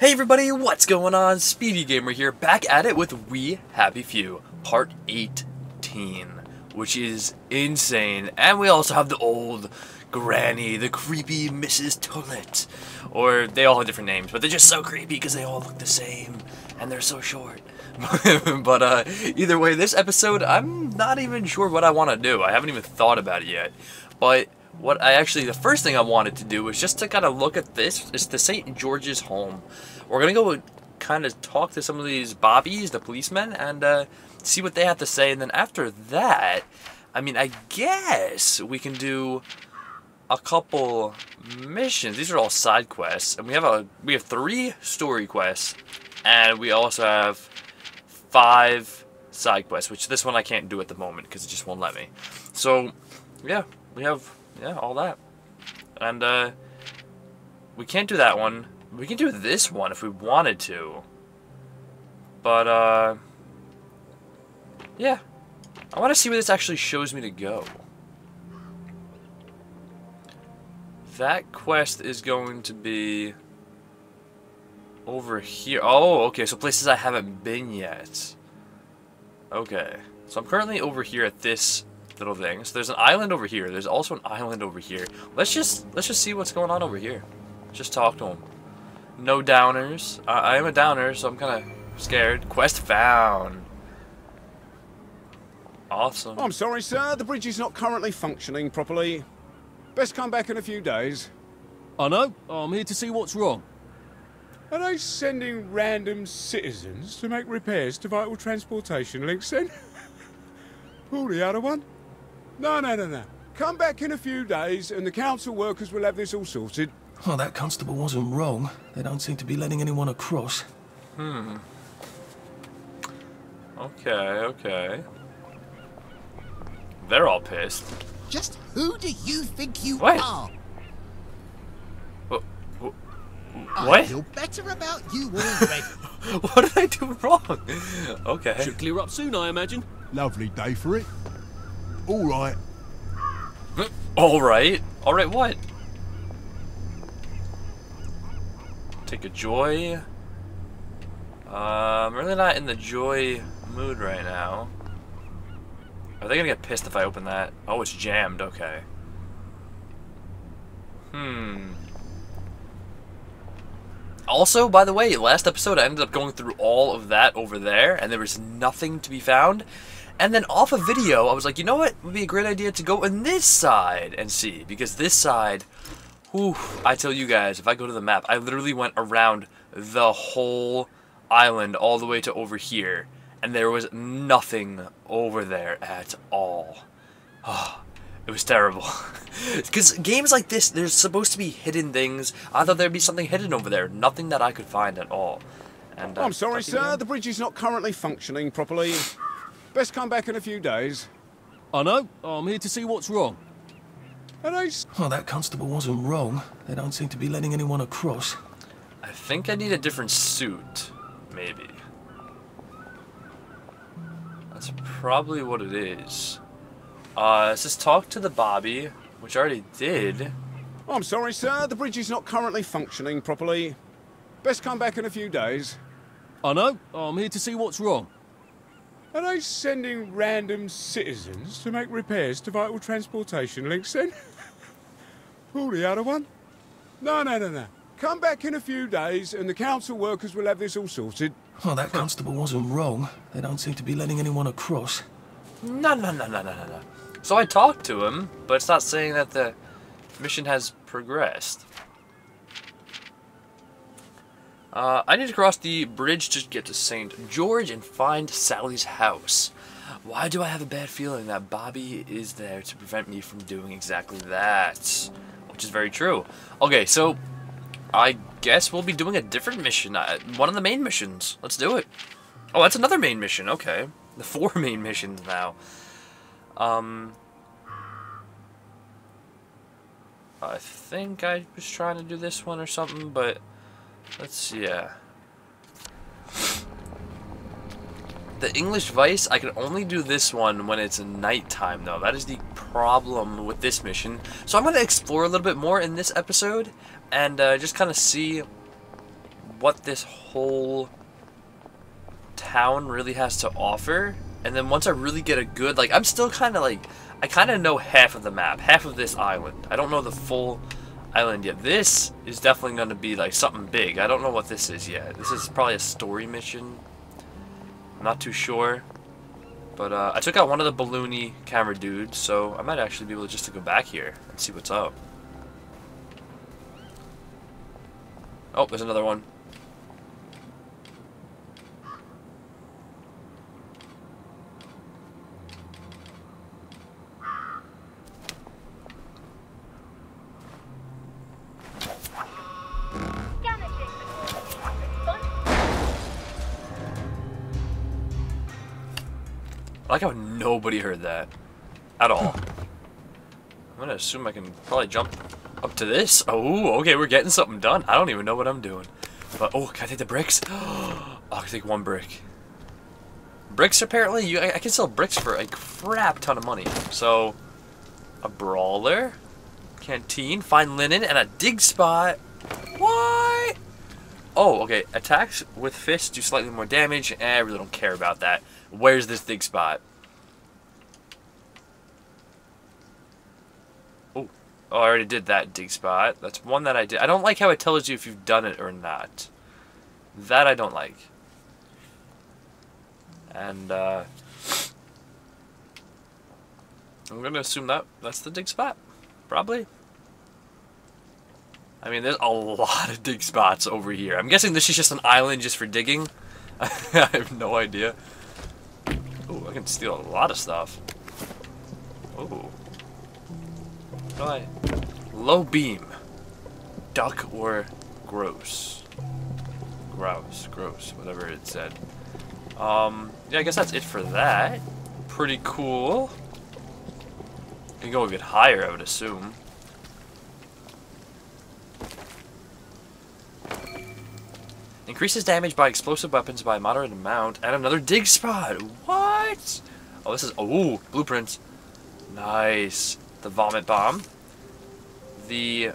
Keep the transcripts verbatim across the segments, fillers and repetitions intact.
Hey everybody, what's going on? Speedy Gamer here, back at it with We Happy Few, part eighteen, which is insane. And we also have the old granny, the creepy Missus Toilet, or they all have different names, but they're just so creepy because they all look the same, and they're so short. But uh, either way, this episode, I'm not even sure what I want to do. I haven't even thought about it yet, but what I actually, the first thing I wanted to do was just to kind of look at this. It's the Saint George's home. We're going to go kind of talk to some of these bobbies, the policemen, and uh, see what they have to say. And then after that, I mean, I guess we can do a couple missions. These are all side quests. And we have, a, we have three story quests. And we also have five side quests, which this one I can't do at the moment because it just won't let me. So, yeah, we have... yeah, all that. And, uh, we can't do that one. We can do this one if we wanted to. But, uh, yeah. I want to see where this actually shows me to go. That quest is going to be over here. Oh, okay, so places I haven't been yet. Okay. So I'm currently over here at this little things. So there's an island over here. There's also an island over here. Let's just let's just see what's going on over here. Just talk to them. No downers. Uh, I am a downer, so I'm kind of scared. Quest found. Awesome. I'm sorry, sir. The bridge is not currently functioning properly. Best come back in a few days. I know. I'm here to see what's wrong. Are they sending random citizens to make repairs to vital transportation links then? Pull the other one. No, no, no, no. Come back in a few days and the council workers will have this all sorted. Well, that constable wasn't wrong. They don't seem to be letting anyone across. Hmm. Okay, okay. They're all pissed. Just who do you think you what? are? What? What? I feel better about you already. What did I do wrong? Okay. Should clear up soon, I imagine. Lovely day for it. All right. All right. All right. What? Take a joy. Uh, I'm really not in the joy mood right now. Are they gonna get pissed if I open that? Oh, it's jammed. Okay. Hmm. Also, by the way, last episode I ended up going through all of that over there, and there was nothing to be found. And then off of video, I was like, you know what? It would be a great idea to go on this side and see. Because this side, whew, I tell you guys, if I go to the map, I literally went around the whole island all the way to over here. And there was nothing over there at all. Oh, it was terrible. Because games like this, there's supposed to be hidden things. I thought there'd be something hidden over there. Nothing that I could find at all. And, uh, I'm sorry, sir. Again. The bridge is not currently functioning properly. Best come back in a few days. I know. I'm here to see what's wrong. And I... well, that constable wasn't wrong. They don't seem to be letting anyone across. I think I need a different suit, maybe. That's probably what it is. Uh, let's just talk to the Bobby, which I already did. I'm sorry, sir. The bridge is not currently functioning properly. Best come back in a few days. I know. I'm here to see what's wrong. Are they sending random citizens to make repairs to vital transportation links then? Pull the other one. No, no, no, no. Come back in a few days and the council workers will have this all sorted. Well, that constable wasn't wrong. They don't seem to be letting anyone across. No, no, no, no, no, no, no. So I talked to him, but it's not saying that the mission has progressed. Uh, I need to cross the bridge to get to Saint George and find Sally's house. Why do I have a bad feeling that Bobby is there to prevent me from doing exactly that? Which is very true. Okay, so I guess we'll be doing a different mission. Uh, one of the main missions. Let's do it. Oh, that's another main mission. Okay. The four main missions now. Um, I think I was trying to do this one or something, but... let's yeah. The English Vice, I can only do this one when it's nighttime though. That is the problem with this mission. So I'm going to explore a little bit more in this episode and uh, just kind of see what this whole town really has to offer. And then once I really get a good, like, I'm still kind of like, I kind of know half of the map, half of this island. I don't know the full island yet. This is definitely going to be like something big. I don't know what this is yet. This is probably a story mission. I'm not too sure. But uh, I took out one of the balloony camera dudes, so I might actually be able just to go back here and see what's up. Oh, there's another one. I like how nobody heard that at all. I'm gonna assume I can probably jump up to this. Oh, okay, we're getting something done. I don't even know what I'm doing. But, oh, can I take the bricks? Oh, I can take one brick. Bricks, apparently, you, I, I can sell bricks for a crap ton of money. So, a brawler, canteen, fine linen, and a dig spot. What? Oh, okay, attacks with fists do slightly more damage. Eh, I really don't care about that. Where's this dig spot? Oh, oh! I already did that dig spot. That's one that I did. I don't like how it tells you if you've done it or not. That I don't like. And uh, I'm gonna assume that that's the dig spot, probably. I mean, there's a lot of dig spots over here. I'm guessing this is just an island just for digging. I have no idea. Oh, I can steal a lot of stuff. Oh. Right. Low beam. Duck or gross. Grouse, gross, whatever it said. Um, yeah, I guess that's it for that. Pretty cool. I can go a bit higher, I would assume. Increases damage by explosive weapons by a moderate amount, and another dig spot. What? Oh, this is, oh, blueprints. Nice. The vomit bomb, the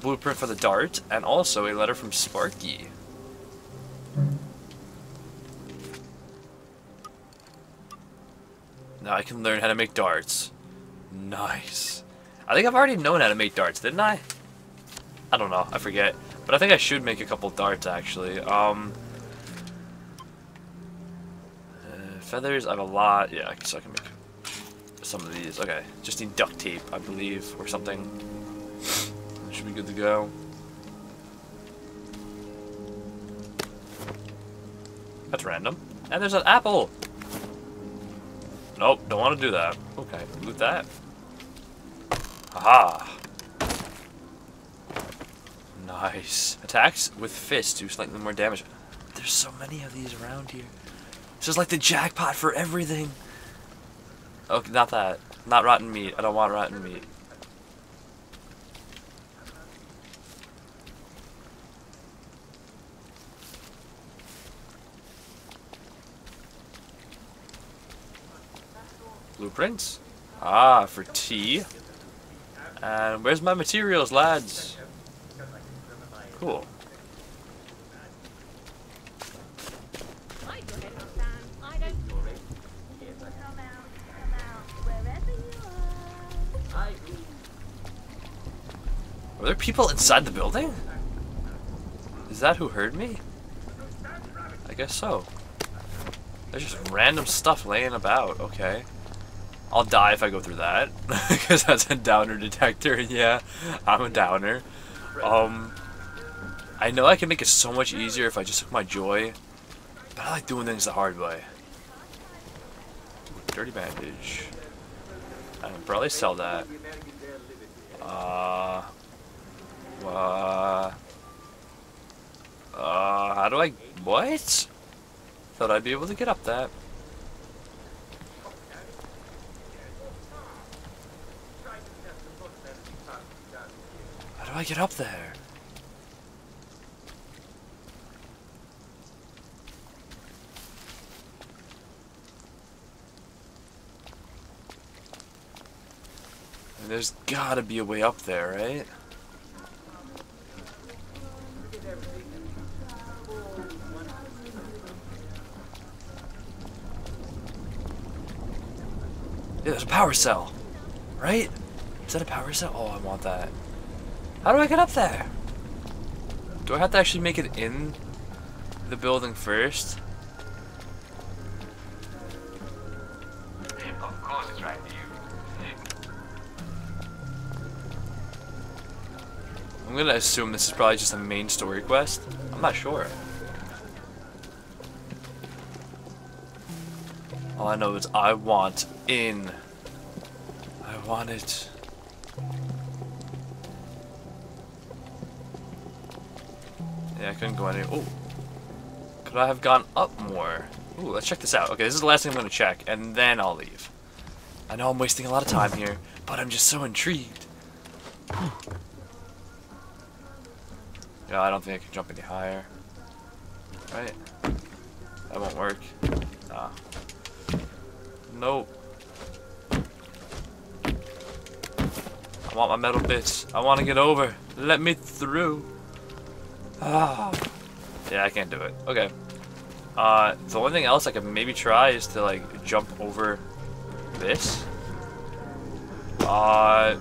blueprint for the dart, and also a letter from Sparky. Now I can learn how to make darts. Nice. I think I've already known how to make darts, didn't I? I don't know. I forget. But I think I should make a couple darts, actually. Um, uh, feathers, I have a lot. Yeah, so I can make some of these. Okay, just need duct tape, I believe, or something. Should be good to go. That's random. And there's an apple! Nope, don't want to do that. Okay, loot that. Haha! Nice. Attacks with fists do slightly more damage. There's so many of these around here. This is like the jackpot for everything. Okay, not that. Not rotten meat. I don't want rotten meat. Blueprints? Ah, for tea. And where's my materials, lads? Cool. Were there people inside the building? Is that who heard me? I guess so. There's just random stuff laying about. Okay. I'll die if I go through that. Because that's a downer detector. Yeah, I'm a downer. Um... I know I can make it so much easier if I just took my joy, but I like doing things the hard way. Dirty bandage. I can probably sell that. Uh, uh, uh, how do I, what? Thought I'd be able to get up that. How do I get up there? There's gotta be a way up there, right? Yeah, there's a power cell. Right? Is that a power cell? Oh, I want that. How do I get up there? Do I have to actually make it in the building first? Of course, it's right to you. I'm gonna assume this is probably just a main story quest. I'm not sure. All I know is I want in. I want it. Yeah, I couldn't go any. Oh, could I have gone up more? Ooh, let's check this out. Okay, this is the last thing I'm gonna check, and then I'll leave. I know I'm wasting a lot of time here, but I'm just so intrigued. Yeah, I don't think I can jump any higher. Right? That won't work. Nah. Nope. I want my metal bits. I want to get over. Let me through. Ah. Yeah, I can't do it. Okay. Uh, the only thing else I could maybe try is to, like, jump over this. Uh,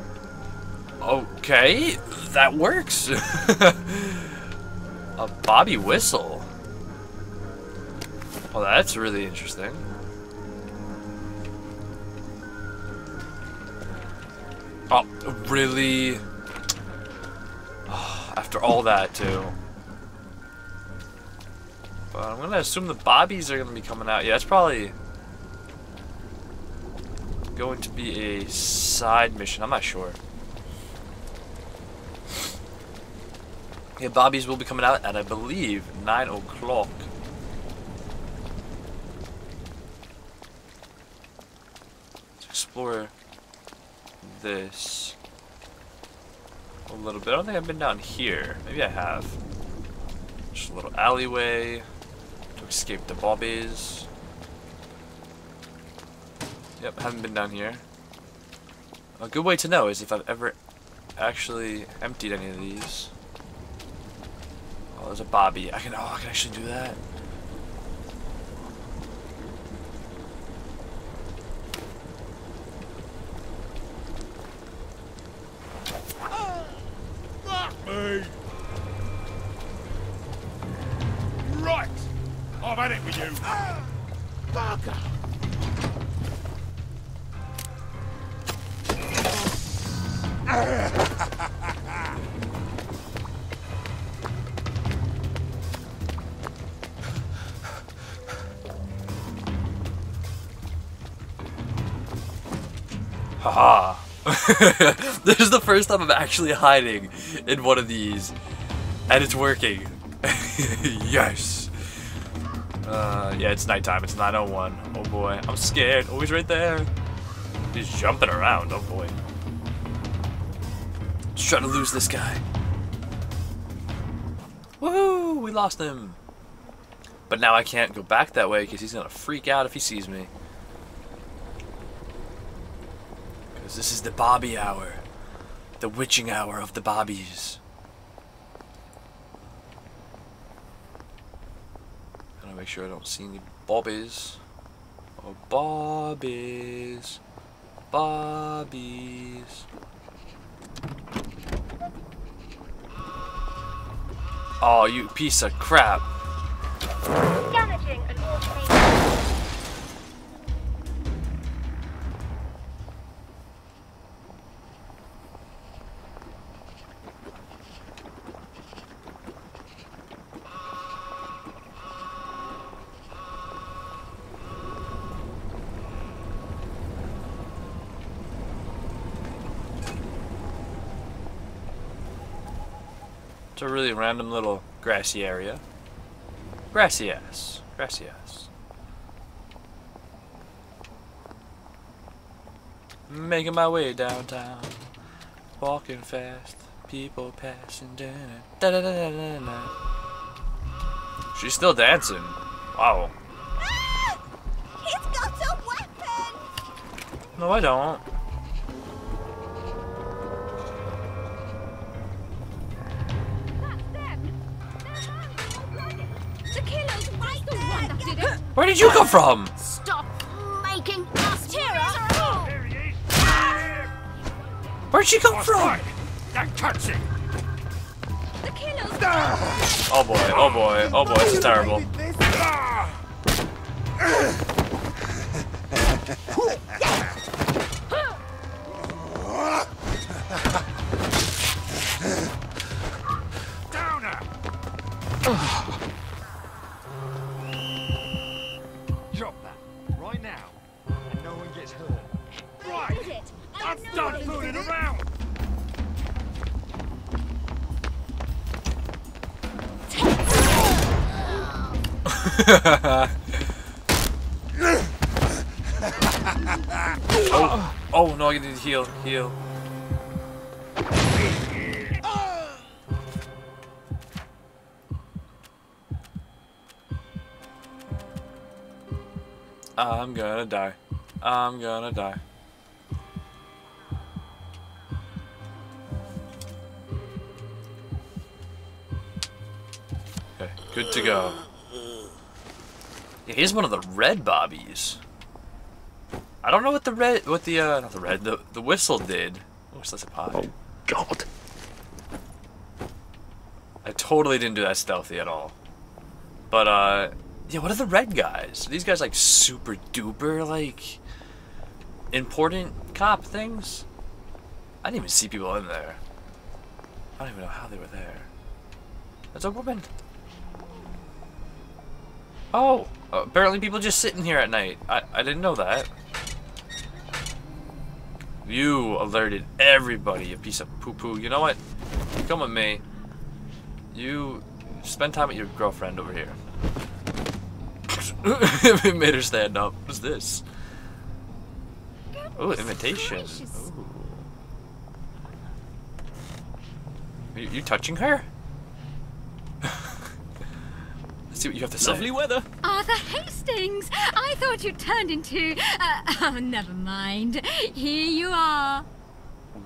okay, that works. A bobby whistle. Well, that's really interesting. Oh, really? Oh, after all that, too. But I'm gonna assume the bobbies are gonna be coming out. Yeah, it's probably going to be a side mission. I'm not sure. Yeah, bobbies will be coming out at, I believe, nine o'clock. Let's explore this a little bit. I don't think I've been down here. Maybe I have. Just a little alleyway. Escape the bobbies. Yep, haven't been down here. A good way to know is if I've ever actually emptied any of these. Oh, there's a bobby. I can. Oh, I can actually do that. Not me. Right. I've had it with you. Ah, Barker. Haha. This is the first time I'm actually hiding in one of these, and it's working. Yes. Uh, yeah, it's nighttime. It's nine oh one. Oh boy, I'm scared. Oh, he's right there. He's jumping around. Oh boy. Just trying to lose this guy. Woohoo! We lost him. But now I can't go back that way because he's gonna freak out if he sees me. Because this is the Bobby Hour, the witching hour of the Bobbies. Make sure I don't see any bobbies. Oh, bobbies. Bobbies. Oh, you piece of crap. Damaging an automated. A really random little grassy area. Grassy ass. Grassy ass. Making my way downtown. Walking fast. People passing. Da -da -da -da -da -da. She's still dancing. Wow. Ah! He's got a weapon! No, I don't. Where did you come from? Stop making us terror! Where'd she come from? That cuts it. Oh boy, oh boy, oh boy, this is terrible. oh, oh no, I need to heal, heal. I'm gonna die. I'm gonna die. Okay, good to go. Here's one of the red bobbies. I don't know what the red, what the uh, not the red, the the whistle did. Oh, so that's a pie. Oh God! I totally didn't do that stealthy at all. But uh, yeah, what are the red guys? Are these guys like super duper like important cop things? I didn't even see people in there. I don't even know how they were there. There's a woman. Oh, apparently people just sit in here at night. I, I didn't know that. You alerted everybody, you piece of poo-poo. You know what? Come with me. You spend time with your girlfriend over here. It made her stand up. What's this? Oh, invitation. Ooh. Are you, you touching her? See what you have to say. Lovely weather. Arthur Hastings, I thought you turned into. Uh, oh, never mind. Here you are.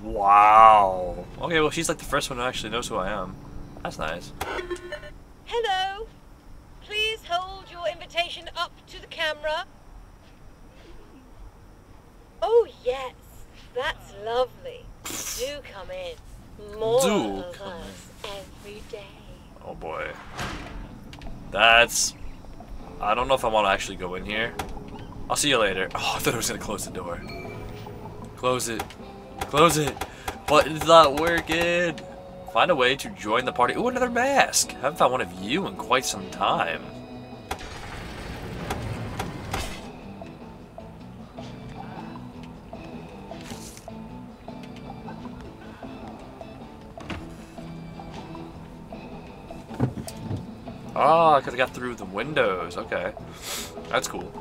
Wow. Okay, well, she's like the first one who actually knows who I am. That's nice. Hello. Please hold your invitation up to the camera. Oh yes, that's lovely. Do come in. More Do of come us in. Every day. Oh boy. That's... I don't know if I want to actually go in here. I'll see you later. Oh, I thought I was going to close the door. Close it. Close it. Button's not working. Find a way to join the party. Ooh, another mask. I haven't found one of you in quite some time. Oh, because I got through the windows. Okay. That's cool.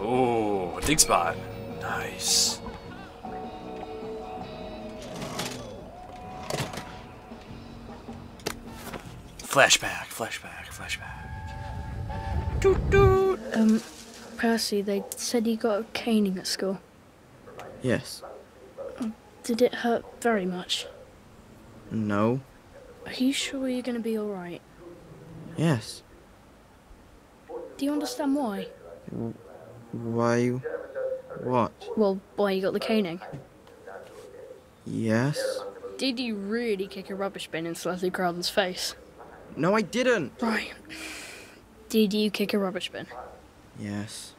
Oh, a dig spot. Nice. Flashback, flashback, flashback. Doot, doot. Um, Percy, they said he got a caning at school. Yes. Did it hurt very much? No. Are you sure you're going to be alright? Yes. Do you understand why? Why? What? Well, why you got the caning. Yes. Did you really kick a rubbish bin into Leslie Crowden's face? No, I didn't. Right. Did you kick a rubbish bin? Yes.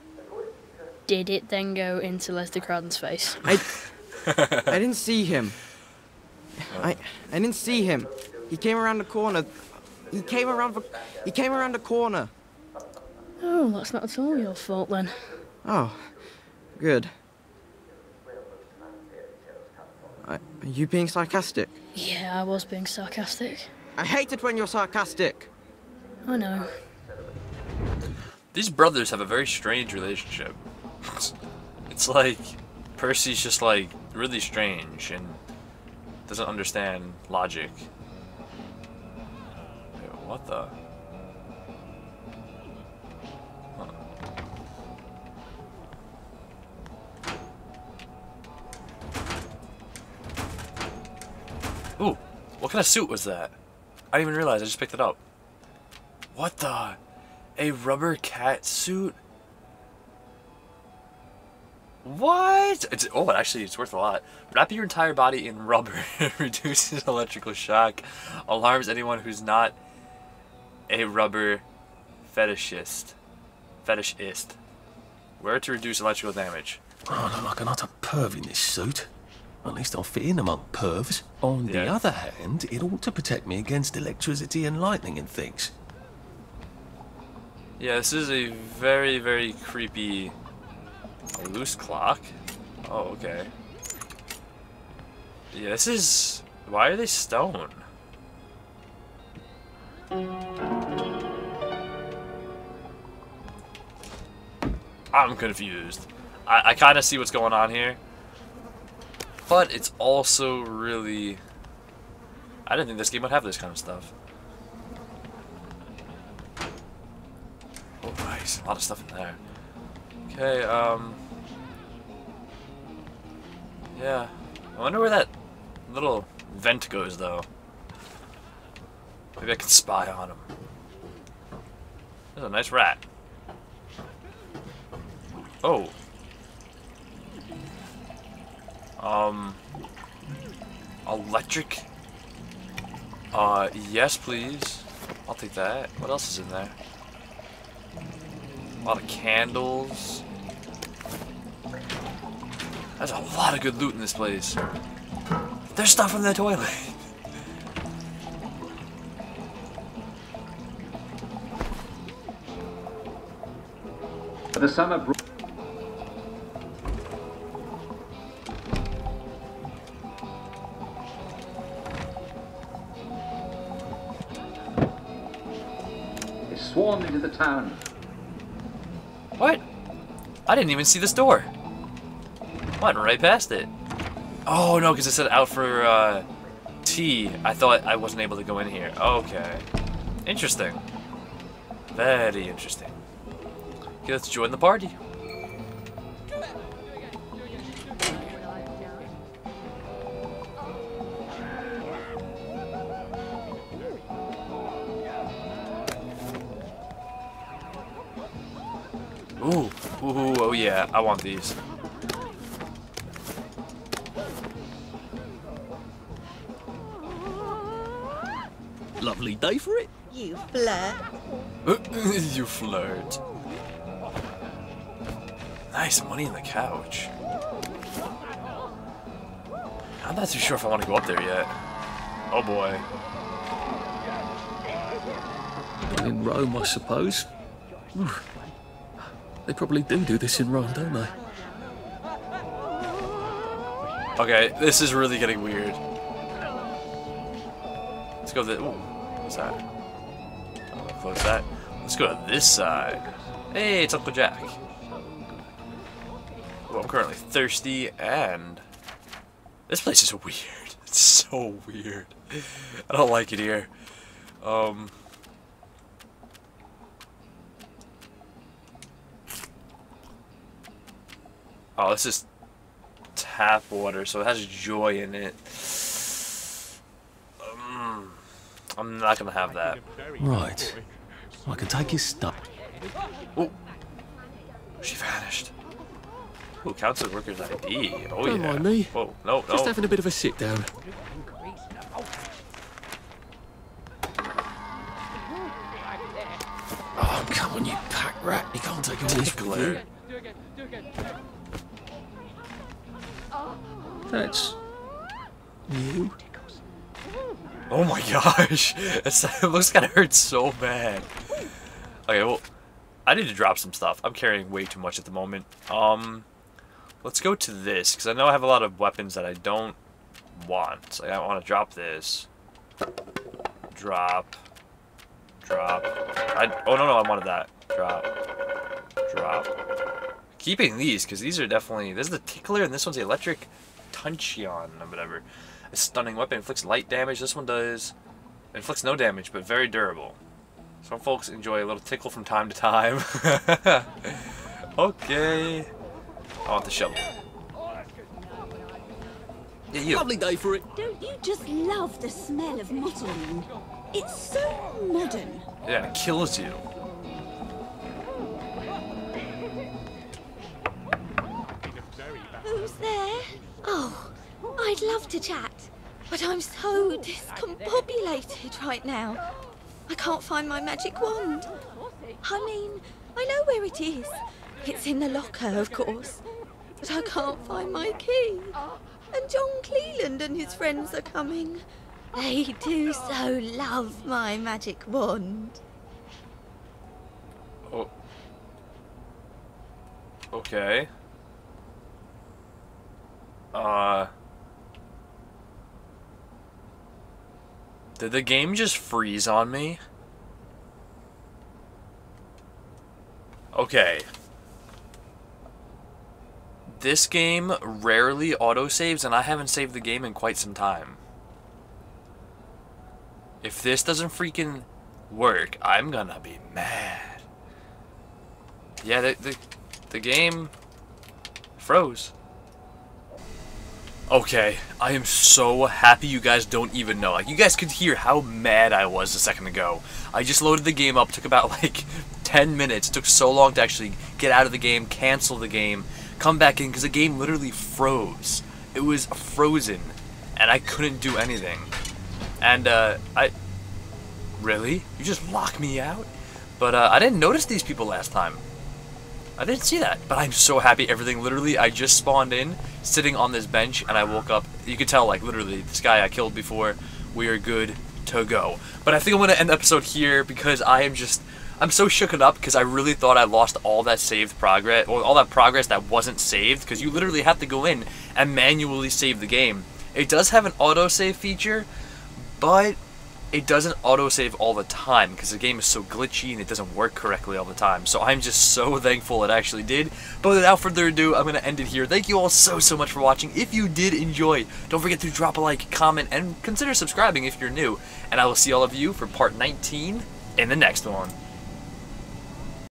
Did it then go into Leslie Crowden's face? I... I didn't see him. I I didn't see him. He came around the corner. He came around the, he came around the corner. Oh, that's not at all your fault then. Oh, good. I, are you being sarcastic? Yeah, I was being sarcastic. I hate it when you're sarcastic. I know. These brothers have a very strange relationship. It's like Percy's just like really strange and doesn't understand logic. Wait, what the? Huh. Ooh, what kind of suit was that? I didn't even realize I just picked it up. What the? A rubber cat suit? What? It's, oh, actually, it's worth a lot. Wrap your entire body in rubber. It reduces electrical shock. Alarms anyone who's not a rubber fetishist. Fetishist. Wear to reduce electrical damage. Oh, I look like an utter perv in this suit. At least I'll fit in among pervs. On yeah. the other hand, it ought to protect me against electricity and lightning and things. Yeah, this is a very, very creepy... A loose clock? Oh, okay. Yeah, this is... Why are they stone? I'm confused. I, I kind of see what's going on here. But it's also really... I didn't think this game would have this kind of stuff. Oh, nice. A lot of stuff in there. Okay, um... yeah. I wonder where that little vent goes, though. Maybe I can spy on him. There's a nice rat. Oh. Um... Electric... Uh, yes, please. I'll take that. What else is in there? A lot of candles. There's a lot of good loot in this place. There's stuff in the toilet. The summer. They swarmed into the town. What? I didn't even see this door. Went right past it. Oh no, because it said out for uh, tea. I thought I wasn't able to go in here. Okay. Interesting. Very interesting. Okay, let's join the party. Ooh, ooh, oh yeah, I want these. Lovely day for it. You flirt. You flirt. Nice money in the couch. I'm not too sure if I want to go up there yet. Oh boy. In Rome, I suppose. They probably do do this in Rome, don't they? Okay, this is really getting weird. Let's go to the... Ooh, what's that? I'll close that. Let's go to this side. Hey, it's Uncle Jack. Well, I'm currently thirsty, and... This place is weird. It's so weird. I don't like it here. Um... Oh, this is tap water, so it has joy in it. Um, I'm not gonna have that. Right. Well, I can take your stuff. Oh, she vanished. Oh, council workers I D. Oh yeah. Don't mind me. Whoa, no, no. Just having a bit of a sit down. Oh, come on, you pack rat! You can't take all this glare. That's new. Oh my gosh! It looks gonna hurt so bad. Okay, well, I need to drop some stuff. I'm carrying way too much at the moment. Um, let's go to this because I know I have a lot of weapons that I don't want. Like, I want to drop this. Drop. Drop. I. Oh no no! I wanted that. Drop. Drop. Keeping these because these are definitely. This is the tickler and this one's the electric. Tuncheon or whatever. A stunning weapon inflicts light damage. This one does inflicts no damage, but very durable. Some folks enjoy a little tickle from time to time. Okay. I want the shovel. Yeah, you. Lovely day for it. Don't you just love the smell of mottling? It's so modern. Yeah, it kills you. Mum's there. Oh, I'd love to chat, but I'm so discombobulated right now. I can't find my magic wand. I mean, I know where it is. It's in the locker, of course, but I can't find my key. And John Cleland and his friends are coming. They do so love my magic wand. Oh. Okay. Uh. Did the game just freeze on me? Okay. This game rarely autosaves, and I haven't saved the game in quite some time. If this doesn't freaking work, I'm gonna be mad. Yeah, the, the, the game froze. Okay, I am so happy you guys don't even know. Like, you guys could hear how mad I was a second ago. I just loaded the game up, took about like ten minutes. It took so long to actually get out of the game, cancel the game, come back in, because the game literally froze. It was frozen, and I couldn't do anything. And, uh, I... Really? You just locked me out? But, uh, I didn't notice these people last time. I didn't see that, but I'm so happy everything. Literally, I just spawned in, sitting on this bench, and I woke up. You could tell, like, literally, this guy I killed before, we are good to go. But I think I'm going to end the episode here, because I am just, I'm so shooken up, because I really thought I lost all that saved progress, or all that progress that wasn't saved, because you literally have to go in and manually save the game. It does have an autosave feature, but it doesn't autosave all the time because the game is so glitchy and it doesn't work correctly all the time. So I'm just so thankful it actually did. But without further ado, I'm going to end it here. Thank you all so, so much for watching. If you did enjoy, don't forget to drop a like, comment, and consider subscribing if you're new. And I will see all of you for part nineteen in the next one.